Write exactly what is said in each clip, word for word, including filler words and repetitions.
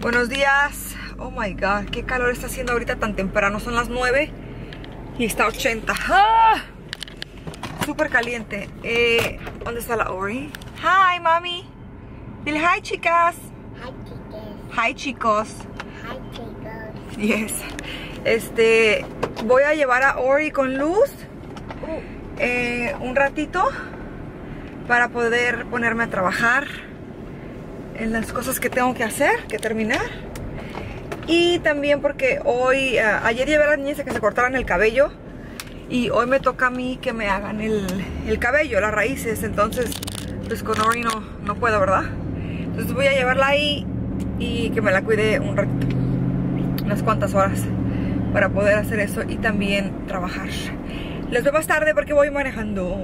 Buenos días. Oh my god, qué calor está haciendo ahorita tan temprano. Son las nueve y está ochenta. ¡Ah! Súper caliente. eh, ¿Dónde está la Ori? Hi, mami. Dile hi, chicas. Hi, chicas. Hi, chicos. Hi, chicos. Yes. Este, voy a llevar a Ori con Luz eh, un ratito para poder ponerme a trabajar en las cosas que tengo que hacer, que terminar. Y también porque hoy, uh, ayer llevé a las niñas a que se cortaran el cabello y hoy me toca a mí que me hagan el, el cabello, las raíces. Entonces, pues con Ori no, no puedo, ¿verdad? Entonces voy a llevarla ahí y que me la cuide un ratito, unas cuantas horas, para poder hacer eso y también trabajar. Les veo más tarde porque voy manejando.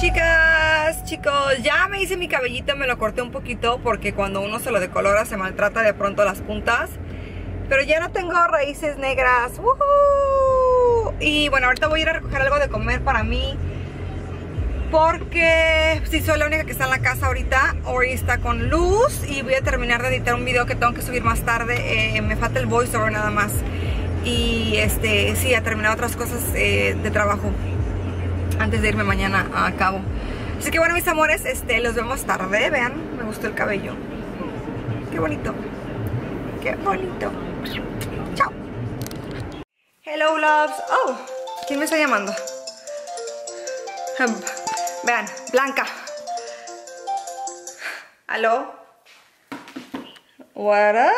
Chicas, chicos, ya me hice mi cabellito, me lo corté un poquito porque cuando uno se lo decolora se maltrata de pronto las puntas. Pero ya no tengo raíces negras. ¡Woohoo! Y bueno, ahorita voy a ir a recoger algo de comer para mí porque sí, soy la única que está en la casa ahorita. Ori está con Luz y voy a terminar de editar un video que tengo que subir más tarde. Eh, me falta el voiceover nada más. Y este, sí, a terminar otras cosas eh, de trabajo antes de irme mañana a cabo. Así que bueno, mis amores, este, los vemos tarde. Vean, me gustó el cabello. Qué bonito. Qué bonito. Chao. Hello, loves. Oh, ¿quién me está llamando? Vean, Blanca. ¿Aló? What up?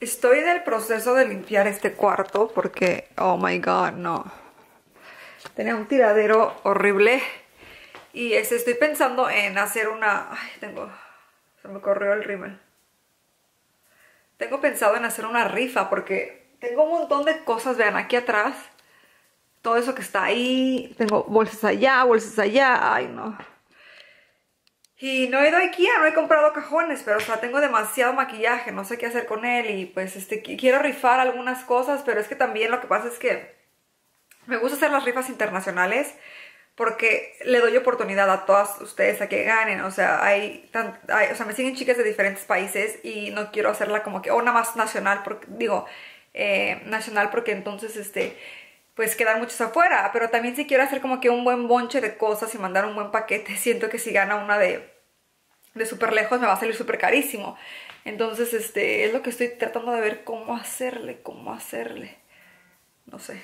Estoy en el proceso de limpiar este cuarto porque, oh my god, no. Tenía un tiradero horrible. Y este, estoy pensando en hacer una... Ay, tengo... Se me corrió el rímel. Tengo pensado en hacer una rifa porque... tengo un montón de cosas, vean, aquí atrás. Todo eso que está ahí. Tengo bolsas allá, bolsas allá. Ay, no. Y no he ido a Ikea, no he comprado cajones. Pero, o sea, tengo demasiado maquillaje. No sé qué hacer con él. Y, pues, este, quiero rifar algunas cosas. Pero es que también lo que pasa es que me gusta hacer las rifas internacionales. Porque le doy oportunidad a todas ustedes a que ganen. O sea, hay, tan, hay o sea, me siguen chicas de diferentes países. Y no quiero hacerla como que... o una más nacional. Porque, digo... Eh, nacional, porque entonces este pues quedan muchos afuera, pero también si quiero hacer como que un buen bonche de cosas y mandar un buen paquete, siento que si gana una de de súper lejos me va a salir súper carísimo. Entonces este es lo que estoy tratando de ver cómo hacerle, cómo hacerle no sé,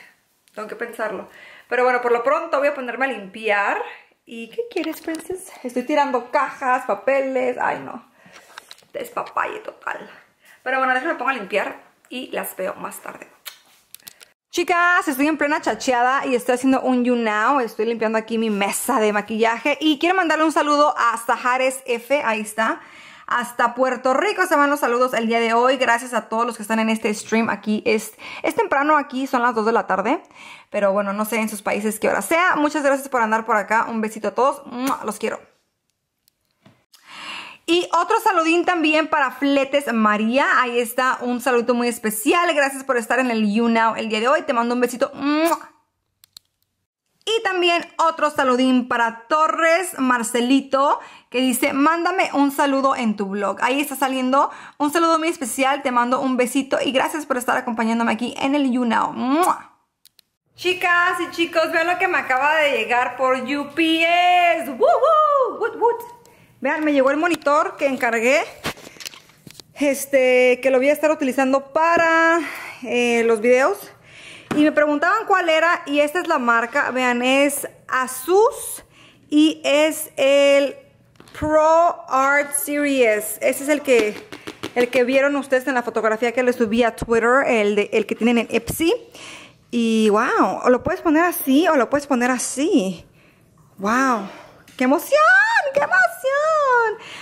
tengo que pensarlo, pero bueno, por lo pronto voy a ponerme a limpiar. ¿Y qué quieres, princesa? Estoy tirando cajas, papeles, ay no, despapalle total, pero bueno, déjame pongo a limpiar y las veo más tarde. Chicas, estoy en plena chacheada y estoy haciendo un YouNow. Estoy limpiando aquí mi mesa de maquillaje. Y quiero mandarle un saludo a Sahares F. Ahí está. Hasta Puerto Rico se van los saludos el día de hoy. Gracias a todos los que están en este stream. Aquí es, es temprano, aquí son las dos de la tarde. Pero bueno, no sé en sus países qué hora sea. Muchas gracias por andar por acá. Un besito a todos. Los quiero. Y otro saludín también para Fletes María. Ahí está, un saludo muy especial. Gracias por estar en el YouNow el día de hoy. Te mando un besito. Y también otro saludín para Torres Marcelito, que dice, mándame un saludo en tu blog. Ahí está saliendo un saludo muy especial. Te mando un besito y gracias por estar acompañándome aquí en el YouNow. Chicas y chicos, vean lo que me acaba de llegar por U P S. ¡Woohoo! ¡Woot, woot! Vean, me llegó el monitor que encargué, este, que lo voy a estar utilizando para eh, los videos. Y me preguntaban cuál era, y esta es la marca, vean, es Asus y es el Pro Art Series. Ese es el que, el que vieron ustedes en la fotografía que les subí a Twitter, el, de, el que tienen en Ipsy. Y wow, o lo puedes poner así o lo puedes poner así. ¡Wow! ¡Qué emoción! ¡Qué emoción!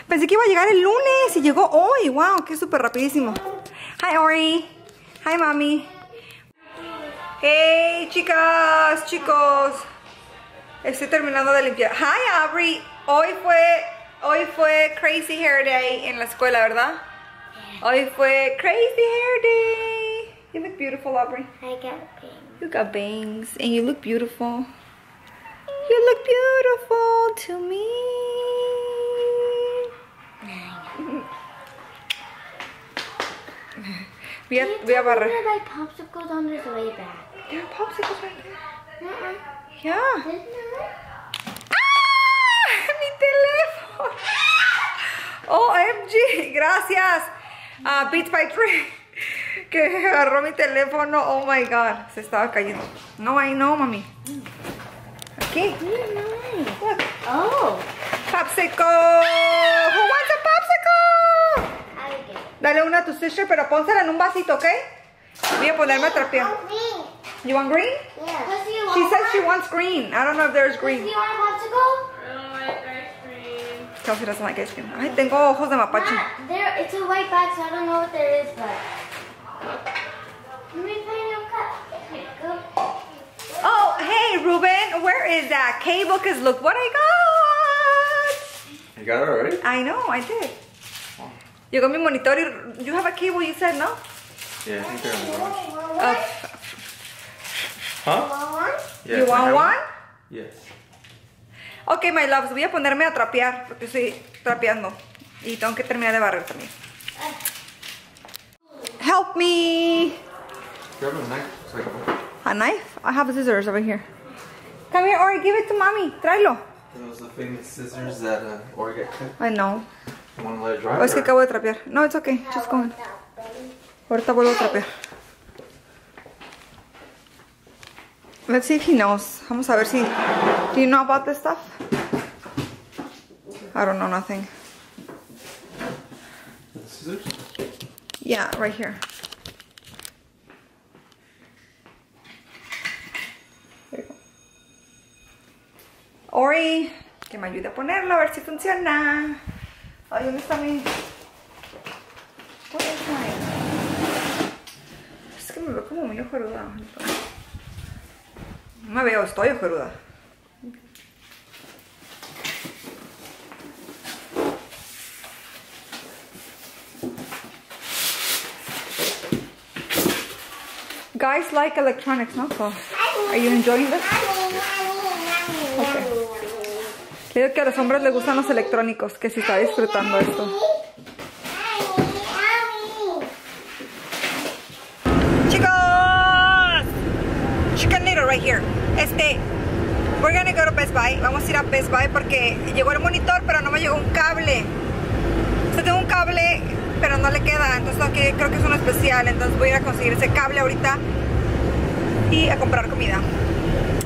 Pensé que iba a llegar el lunes y llegó hoy. ¡Wow! ¡Qué súper rapidísimo! ¡Hi, Ori! ¡Hi, mami! ¡Hey, chicas! ¡Chicos! Estoy terminando de limpiar. ¡Hi, Aubrey! Hoy fue, hoy fue Crazy Hair Day en la escuela, ¿verdad? Hoy fue Crazy Hair Day. You look beautiful, Aubrey. I got bangs. You got bangs and you look beautiful. You look beautiful to me. We have, we have our... buy popsicles on his way back. There are popsicles right there. Uh-uh. Yeah. There's no... ¡Ah! ¡Mi teléfono! O M G. Gracias. Uh, Beats by Tree. Que agarró mi teléfono. Oh my God. Se estaba cayendo. No, I know, mami. Aquí. Really nice. Look. Oh. Popsicle. Who wants a popsicle? I'll get it. Dale una a tu sister, pero pónsela en un vasito, ¿ok? Voy a ponerme a trapear. You want green? Yeah. You want she says one? She wants green. I don't know if there's green. Do you want a popsicle? I don't like ice cream. Kelsey doesn't like ice cream. Ay, tengo ojos de mapache. Nah, there, it's a white bag, so I don't know what there is, but... Let me find your cup. Here you go. Oh, hey, Ruben. Where is that? Cable, because look what I got. You got it already? I know, I did. Oh. You got me monitor. You have a cable, you said, no? Yeah, I think there is one. Huh? You want one? Yes, you want one? Yes. Ok, my loves, voy a ponerme a trapear porque estoy trapeando y tengo que terminar de barrer también. Help me. Do you have a knife? A knife? I have scissors over here. Come here, Ori, give it to mommy. Tráelo. Those are famous scissors that uh, Ori got cut. I know. You want to let it dry? Oh, es que acabo de trapear. No, it's okay. Just go on. Ahorita vuelvo a trapear. Let's see if he knows. Vamos a ver si... Do you know about this stuff? I don't know nothing. Scissors? Yeah, right here. There you go. Ori, que me ayude a ponerlo, a ver si funciona. Ay, ¿dónde está mi...? What is mine? Es que me veo como muy ojeruda. No me veo, estoy ojeruda. Guys like electronics, no? So, are you enjoying this? Okay. Creo que a los hombres les gustan los electrónicos, que si está disfrutando esto. Here. Este, we're gonna go to Best Buy. Vamos a ir a Best Buy porque llegó el monitor, pero no me llegó un cable. O sea, tengo un cable, pero no le queda. Entonces aquí creo que es uno especial. Entonces voy a ir a conseguir ese cable ahorita y a comprar comida.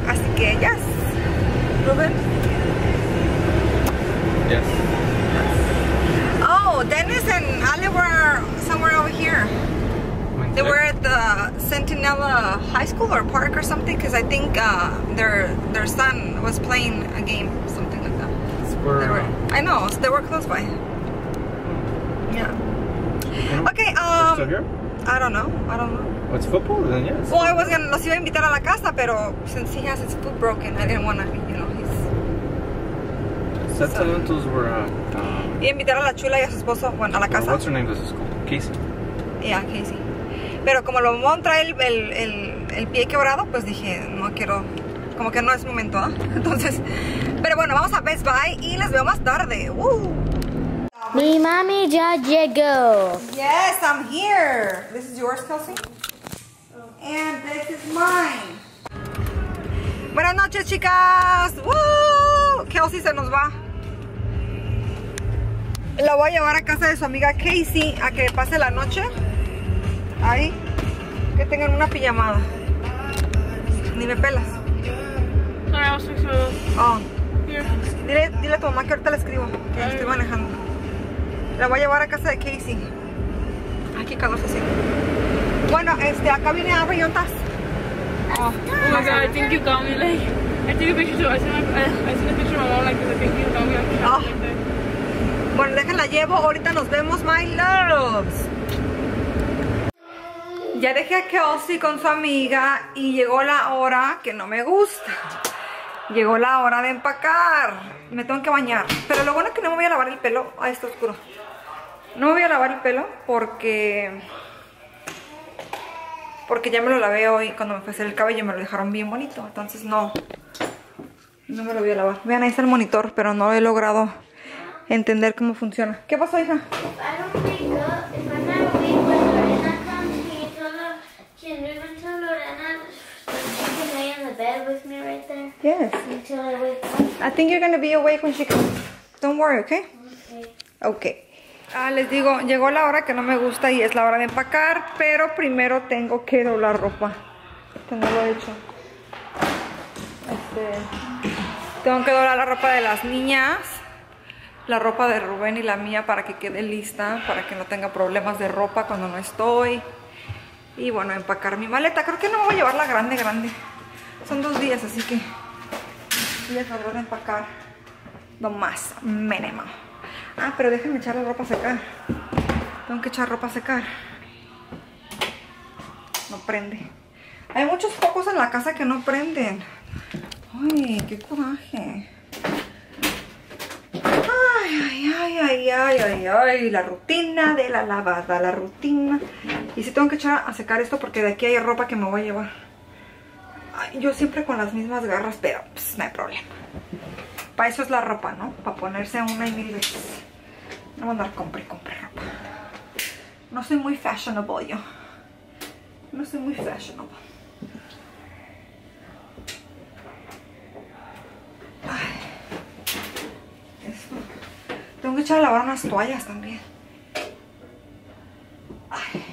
Así que, yes. Ruben? Yes. Yes. Oh, Dennis and Ali were somewhere over here. They were at the Centinella High School or park or something because I think uh, their their son was playing a game, something like that. They were, I know, so they were close by. Yeah. Okay. Um. Still here? I don't know. I don't know. It's football then, yes. Well, I was gonna los iba a invitar a la casa, pero since he has his foot broken, I didn't wanna, you know, he's. Set so. Talentos were. Uh, y invitar a la chula y a su esposo bueno, a la casa. Well, what's her name? This is school. Casey. Yeah, Casey. Pero como lo Mon trae el, el, el, el pie quebrado, pues dije, no quiero, como que no es momento, ¿eh? Entonces, pero bueno, vamos a Best Buy y les veo más tarde. Woo. Mi mami ya llegó. Yes, I'm here. This is yours, Kelsey. And this is mine. Buenas noches, chicas. Woo. Kelsey se nos va. La voy a llevar a casa de su amiga Casey a que pase la noche. Ahí, que tengan una pijamada. Ni me pelas. Sorry, I was fixing it. Oh. Here. Dile, dile a tu mamá que ahorita le escribo. Que estoy manejando. La voy a llevar a casa de Casey. Ay, qué calor se siente. Bueno, este, acá viene a Riontas. Oh, oh my God, I think you got me like. I took a picture too. I sent a picture of my mom like this. I think you got me. Oh. Like bueno, déjenla llevo. Ahorita nos vemos, my loves. Ya dejé a Kelsey con su amiga y llegó la hora que no me gusta. Llegó la hora de empacar. Me tengo que bañar. Pero lo bueno es que no me voy a lavar el pelo. Ah, está oscuro. No me voy a lavar el pelo porque... Porque ya me lo lavé hoy. Cuando me fui a hacer el cabello me lo dejaron bien bonito. Entonces no. No me lo voy a lavar. Vean, ahí está el monitor, pero no he logrado entender cómo funciona. ¿Qué pasó, hija? Yes. Until I wake up. I think you're gonna be awake when she comes. Don't worry, okay? Okay. Okay. Ah, les digo, llegó la hora que no me gusta y es la hora de empacar, pero primero tengo que doblar ropa. Esto no lo he hecho. Este, tengo que doblar la ropa de las niñas, la ropa de Rubén y la mía para que quede lista, para que no tenga problemas de ropa cuando no estoy. Y bueno, empacar mi maleta. Creo que no me voy a llevar la grande, grande. Son dos días, así que les favor de empacar lo más mínimo. Ah, pero déjenme echar la ropa a secar. Tengo que echar ropa a secar. No prende. Hay muchos focos en la casa que no prenden. Ay, qué coraje. Ay, ay, ay, ay, ay, ay. La rutina de la lavada, la rutina. Y sí tengo que echar a secar esto porque de aquí hay ropa que me voy a llevar. Yo siempre con las mismas garras, pero pues, no hay problema. Para eso es la ropa, ¿no? Para ponerse una y mil veces. No voy a andar, compre, compre ropa. No soy muy fashionable yo. No soy muy fashionable. Ay, eso. Tengo que echar a lavar unas toallas también. Ay.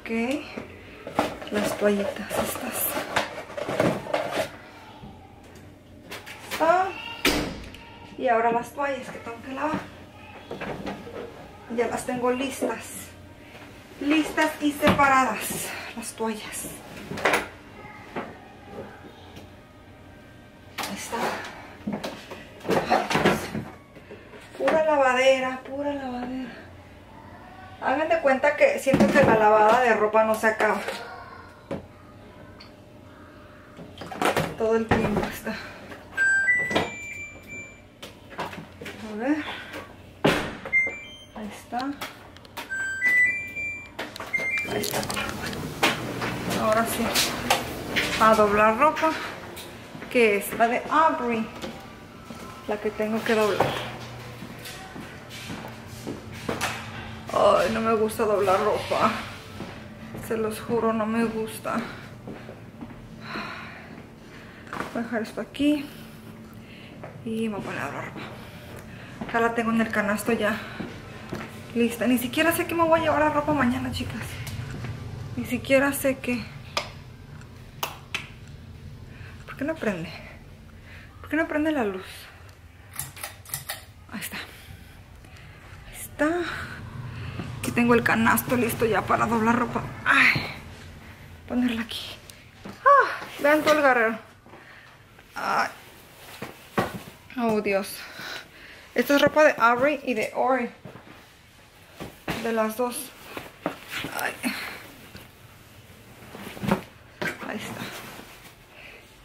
Okay. Las toallitas estas. Ah, y ahora las toallas que tengo que lavar. Ya las tengo listas. Listas y separadas. Las toallas. Ahí está. Pura lavadera, pura lavadera. Hagan de cuenta que siento que la lavada de ropa no se acaba. Todo el tiempo está. A ver. Ahí está. Ahí está. Ahora sí. A doblar ropa. Que es la de Aubrey. La que tengo que doblar. Ay, no me gusta doblar ropa. Se los juro, no me gusta. Voy a dejar esto aquí. Y me voy a poner a doblar ropa. Acá la tengo en el canasto ya. Lista. Ni siquiera sé que me voy a llevar la ropa mañana, chicas. Ni siquiera sé que... ¿Por qué no prende? ¿Por qué no prende la luz? Ahí está. Ahí está. Aquí tengo el canasto listo ya para doblar ropa. Ay, ponerla aquí. Ah, vean todo el garrero. Ay. Oh, Dios. Esta es ropa de Avery y de Ori. De las dos. Ay. Ahí está.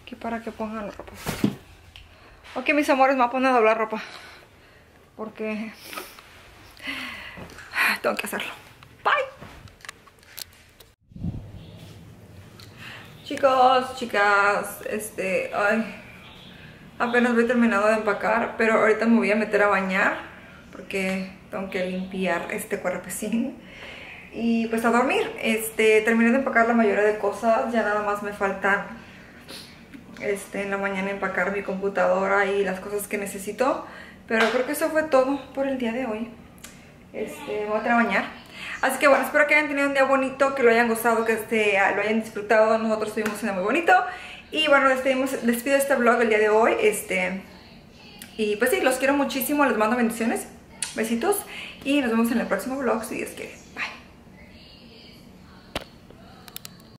Aquí para que pongan la ropa. Ok, mis amores, me voy a poner a doblar ropa. Porque... tengo que hacerlo. Bye. Chicos, chicas, este, ay, apenas voy terminado de empacar, pero ahorita me voy a meter a bañar porque tengo que limpiar este cuerpecín y pues a dormir. Este, terminé de empacar la mayoría de cosas, ya nada más me faltan este en la mañana empacar mi computadora y las cosas que necesito, pero creo que eso fue todo por el día de hoy. Este, me voy a bañar. Así que bueno, espero que hayan tenido un día bonito, que lo hayan gozado, que este, lo hayan disfrutado. Nosotros tuvimos un día muy bonito. Y bueno, despedimos, despido este vlog el día de hoy. Este, y pues sí, los quiero muchísimo. Les mando bendiciones, besitos. Y nos vemos en el próximo vlog, si Dios quiere.